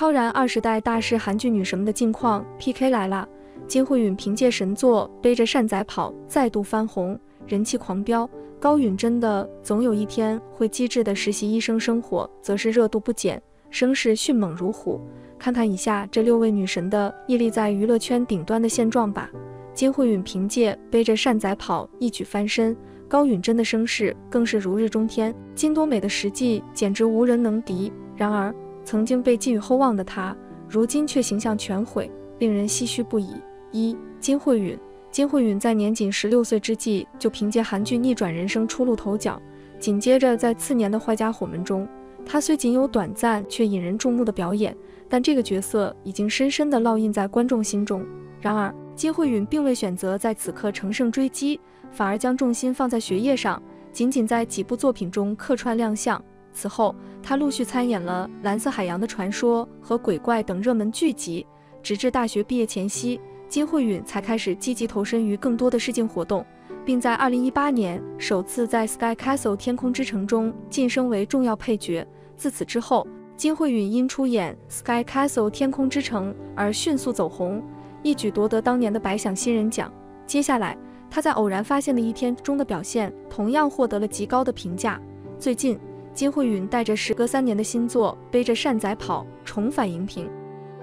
超然20代大势韩剧女神们的近况 PK 来了。金惠允凭借神作《背着善仔跑》再度翻红，人气狂飙。高允贞的《总有一天会机智的实习医生生活》则是热度不减，声势迅猛如虎。看看以下这6位女神的屹立在娱乐圈顶端的现状吧。金惠允凭借《背着善仔跑》一举翻身，高允贞的声势更是如日中天，金多美的实际简直无人能敌。然而，曾经被寄予厚望的她，如今却形象全毁，令人唏嘘不已。一、金惠允在年仅16岁之际就凭借韩剧逆转人生初露头角，紧接着在次年的《坏家伙们》中，她虽仅有短暂却引人注目的表演，但这个角色已经深深地烙印在观众心中。然而，金惠允并未选择在此刻乘胜追击，反而将重心放在学业上，仅仅在几部作品中客串亮相。此后，她陆续参演了《蓝色海洋的传说》和《鬼怪》等热门剧集，直至大学毕业前夕，金惠允才开始积极投身于更多的试镜活动，并在2018年首次在《Sky Castle 天空之城》中晋升为重要配角。自此之后，金惠允因出演《Sky Castle 天空之城》而迅速走红，一举夺得当年的百想新人奖。接下来，她在《偶然发现的一天》中的表现同样获得了极高的评价。最近，金惠允带着时隔3年的新作《背着善仔跑》重返荧屏。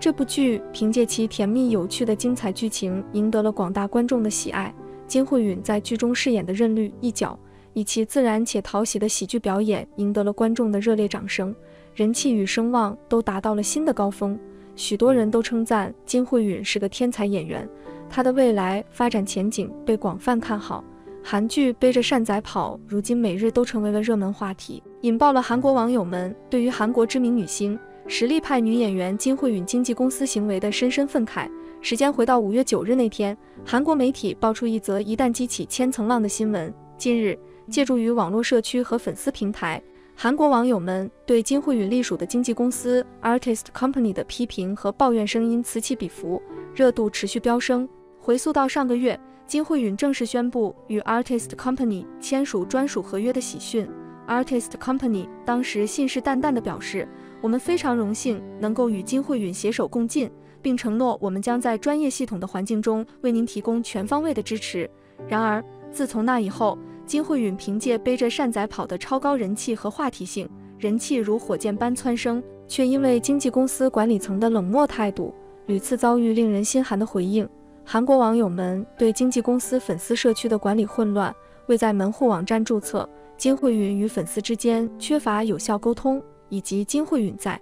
这部剧凭借其甜蜜有趣的精彩剧情，赢得了广大观众的喜爱。金惠允在剧中饰演的任律一角，以其自然且讨喜的喜剧表演，赢得了观众的热烈掌声，人气与声望都达到了新的高峰。许多人都称赞金惠允是个天才演员，她的未来发展前景被广泛看好。韩剧《背着善仔跑》如今每日都成为了热门话题，引爆了韩国网友们对于韩国知名女星、实力派女演员金惠允经纪公司行为的深深愤慨。时间回到5月9日那天，韩国媒体爆出一则一旦激起千层浪的新闻。近日，借助于网络社区和粉丝平台，韩国网友们对金惠允隶属的经纪公司 Artist Company 的批评和抱怨声音此起彼伏，热度持续飙升。回溯到上个月，金惠允正式宣布与 Artist Company 签署专属合约的喜讯。Artist Company 当时信誓旦旦地表示，我们非常荣幸能够与金惠允携手共进，并承诺我们将在专业系统的环境中为您提供全方位的支持。然而，自从那以后，金惠允凭借《背着善仔跑》的超高人气和话题性，人气如火箭般蹿升，却因为经纪公司管理层的冷漠态度，屡次遭遇令人心寒的回应。韩国网友们对经纪公司粉丝社区的管理混乱，未在门户网站注册，金惠允与粉丝之间缺乏有效沟通，以及金惠允在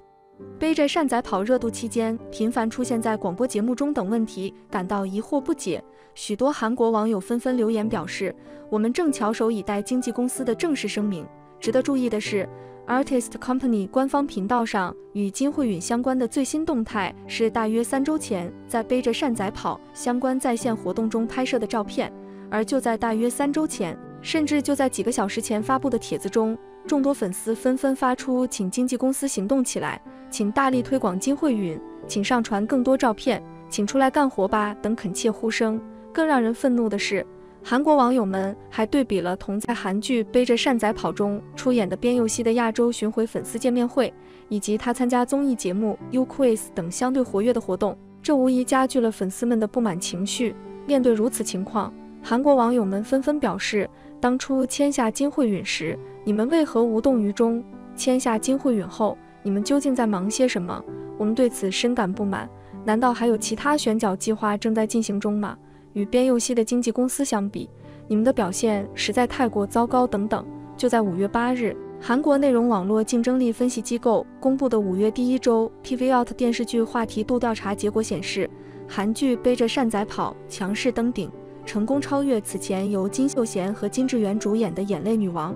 背着善仔跑热度期间频繁出现在广播节目中等问题感到疑惑不解。许多韩国网友纷纷留言表示，我们正翘首以待经纪公司的正式声明。值得注意的是， Artist Company 官方频道上与金惠允相关的最新动态是大约3周前在背着善仔跑相关在线活动中拍摄的照片。而就在大约3周前，甚至就在几个小时前发布的帖子中，众多粉丝纷纷发出请经纪公司行动起来，请大力推广金惠允，请上传更多照片，请出来干活吧等恳切呼声。更让人愤怒的是，韩国网友们还对比了同在韩剧《背着善仔跑》中出演的边佑熙的亚洲巡回粉丝见面会，以及他参加综艺节目 U Quiz 等相对活跃的活动，这无疑加剧了粉丝们的不满情绪。面对如此情况，韩国网友们纷纷表示，当初签下金惠允时，你们为何无动于衷？签下金惠允后，你们究竟在忙些什么？我们对此深感不满。难道还有其他选角计划正在进行中吗？与边佑熙的经纪公司相比，你们的表现实在太过糟糕等等。就在5月8日，韩国内容网络竞争力分析机构公布的5月第1周 TVOut 电视剧话题度调查结果显示，韩剧《背着善仔跑》强势登顶，成功超越此前由金秀贤和金智媛主演的《眼泪女王》。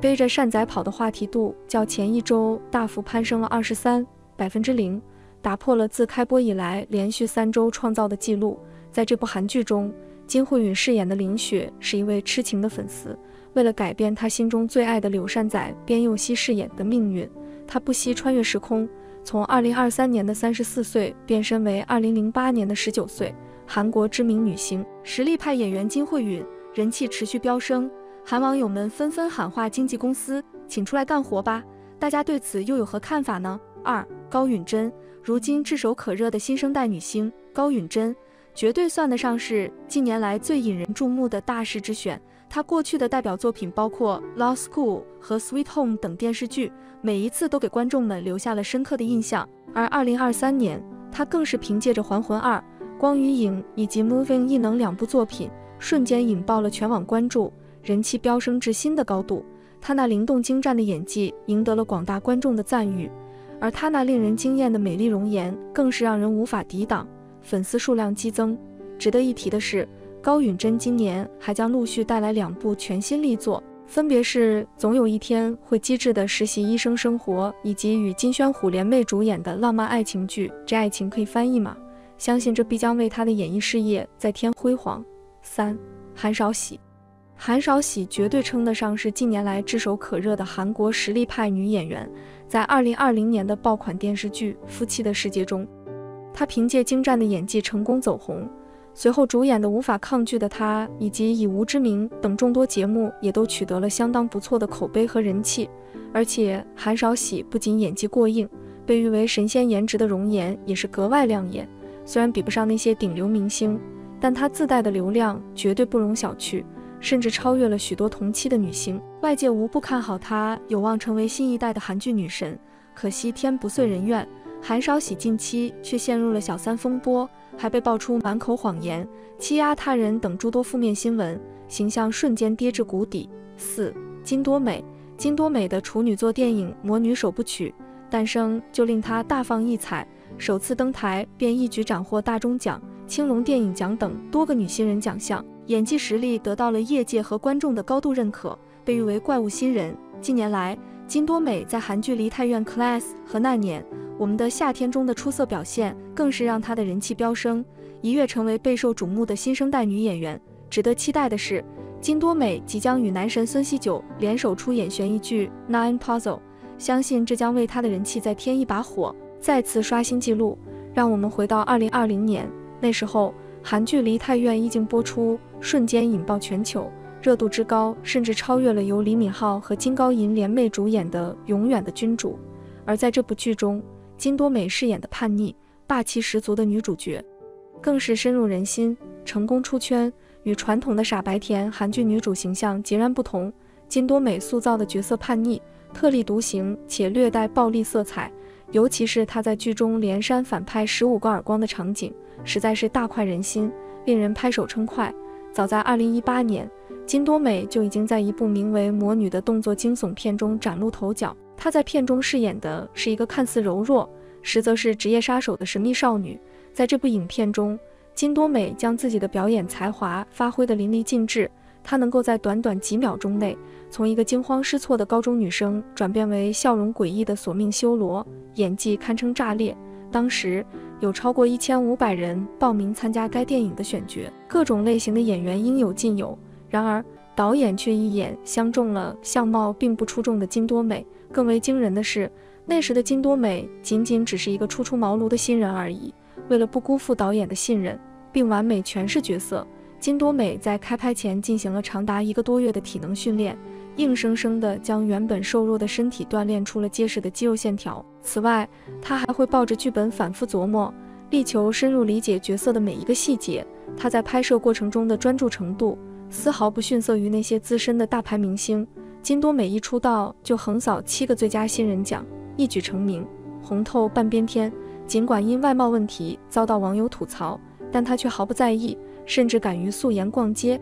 背着善仔跑的话题度较前一周大幅攀升了23%，打破了自开播以来连续3周创造的记录。在这部韩剧中，金惠允饰演的林雪是一位痴情的粉丝，为了改变她心中最爱的柳善宰边佑熙饰演的命运，她不惜穿越时空，从2023年的34岁变身为2008年的19岁。韩国知名女星、实力派演员金惠允人气持续飙升，韩网友们纷纷喊话经纪公司，请出来干活吧。大家对此又有何看法呢？2、高允贞。如今炙手可热的新生代女星高允贞，绝对算得上是近年来最引人注目的大师之选。她过去的代表作品包括《Law School》和《Sweet Home》等电视剧，每一次都给观众们留下了深刻的印象。而2023年，她更是凭借着《还魂2》、《光与影》以及《Moving 异能》两部作品，瞬间引爆了全网关注，人气飙升至新的高度。 她那灵动精湛的演技赢得了广大观众的赞誉，而她那令人惊艳的美丽容颜更是让人无法抵挡，粉丝数量激增。值得一提的是，高允贞今年还将陆续带来两部全新力作，分别是《总有一天会机智的实习医生生活》以及与金宣虎联袂主演的浪漫爱情剧《这爱情可以翻译吗》。相信这必将为她的演艺事业再添辉煌。3. 韩韶禧。 韩韶禧绝对称得上是近年来炙手可热的韩国实力派女演员。在2020年的爆款电视剧《夫妻的世界》中，她凭借精湛的演技成功走红。随后主演的《无法抗拒的她》以及《以无之名》等众多节目也都取得了相当不错的口碑和人气。而且韩韶禧不仅演技过硬，被誉为神仙颜值的容颜也是格外亮眼。虽然比不上那些顶流明星，但她自带的流量绝对不容小觑。 甚至超越了许多同期的女星，外界无不看好她有望成为新一代的韩剧女神。可惜天不遂人愿，韩韶禧近期却陷入了小三风波，还被爆出满口谎言、欺压他人等诸多负面新闻，形象瞬间跌至谷底。4. 金多美。金多美的处女作电影《魔女》首部曲诞生就令她大放异彩，首次登台便一举斩获大钟奖、青龙电影奖等多个女新人奖项。 演技实力得到了业界和观众的高度认可，被誉为“怪物新人”。近年来，金多美在韩剧《梨泰院 Class》和《那年我们的夏天》中的出色表现，更是让她的人气飙升，一跃成为备受瞩目的新生代女演员。值得期待的是，金多美即将与男神孙锡久联手出演悬疑剧《Nine Puzzle》，相信这将为她的人气再添一把火，再次刷新纪录。让我们回到2020年，那时候韩剧《梨泰院》一经播出。 瞬间引爆全球，热度之高，甚至超越了由李敏镐和金高银联袂主演的《永远的君主》。而在这部剧中，金多美饰演的叛逆、霸气十足的女主角，更是深入人心，成功出圈。与传统的傻白甜韩剧女主形象截然不同，金多美塑造的角色叛逆、特立独行且略带暴力色彩，尤其是她在剧中连扇反派15个耳光的场景，实在是大快人心，令人拍手称快。 早在2018年，金多美就已经在一部名为《魔女》的动作惊悚片中崭露头角。她在片中饰演的是一个看似柔弱，实则是职业杀手的神秘少女。在这部影片中，金多美将自己的表演才华发挥得淋漓尽致。她能够在短短几秒钟内，从一个惊慌失措的高中女生转变为笑容诡异的索命修罗，演技堪称炸裂。当时， 有超过1500人报名参加该电影的选角，各种类型的演员应有尽有。然而，导演却一眼相中了相貌并不出众的金多美。更为惊人的是，那时的金多美仅仅只是一个初出茅庐的新人而已。为了不辜负导演的信任，并完美诠释角色，金多美在开拍前进行了长达1个多月的体能训练，硬生生地将原本瘦弱的身体锻炼出了结实的肌肉线条。 此外，他还会抱着剧本反复琢磨，力求深入理解角色的每一个细节。他在拍摄过程中的专注程度，丝毫不逊色于那些资深的大牌明星。金多美一出道就横扫7个最佳新人奖，一举成名，红透半边天。尽管因外貌问题遭到网友吐槽，但他却毫不在意，甚至敢于素颜逛街。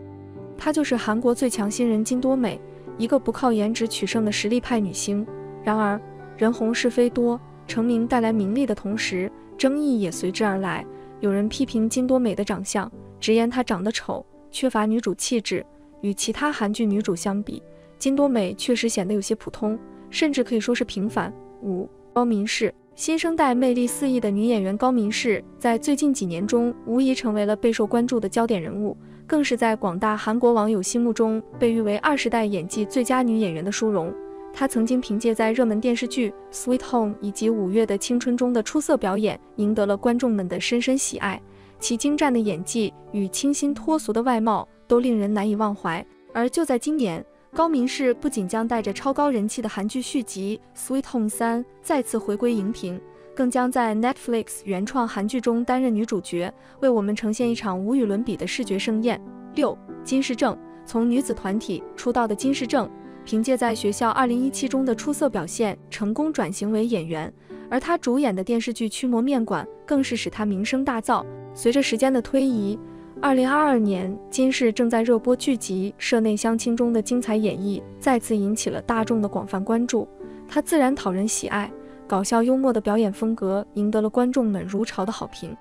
她就是韩国最强新人金多美，一个不靠颜值取胜的实力派女星。然而， 人红是非多，成名带来名利的同时，争议也随之而来。有人批评金多美的长相，直言她长得丑，缺乏女主气质。与其他韩剧女主相比，金多美确实显得有些普通，甚至可以说是平凡。5. 高民仕。新生代魅力四溢的女演员高民仕，在最近几年中无疑成为了备受关注的焦点人物，更是在广大韩国网友心目中被誉为20代演技最佳女演员的殊荣。 她曾经凭借在热门电视剧《Sweet Home》以及《5月的青春》中的出色表演，赢得了观众们的深深喜爱。其精湛的演技与清新脱俗的外貌都令人难以忘怀。而就在今年，高民仕不仅将带着超高人气的韩剧续集《Sweet Home 3》再次回归荧屏，更将在 Netflix 原创韩剧中担任女主角，为我们呈现一场无与伦比的视觉盛宴。6. 金世正，从女子团体出道的金世正，凭借在《学校2017》中的出色表现，成功转型为演员，而她主演的电视剧《驱魔面馆》更是使她名声大噪。随着时间的推移， 2022年，金世正在热播剧集《社内相亲》中的精彩演绎，再次引起了大众的广泛关注。她自然讨人喜爱，搞笑幽默的表演风格赢得了观众们如潮的好评。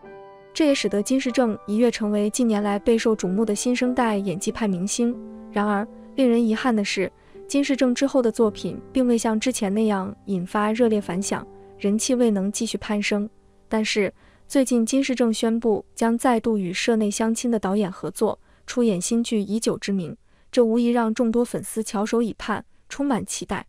这也使得金世正一跃成为近年来备受瞩目的新生代演技派明星。然而，令人遗憾的是，金世正之后的作品并未像之前那样引发热烈反响，人气未能继续攀升。但是， 最近，金世正宣布将再度与《社内相亲》的导演合作，出演新剧《以酒之名》，这无疑让众多粉丝翘首以盼，充满期待。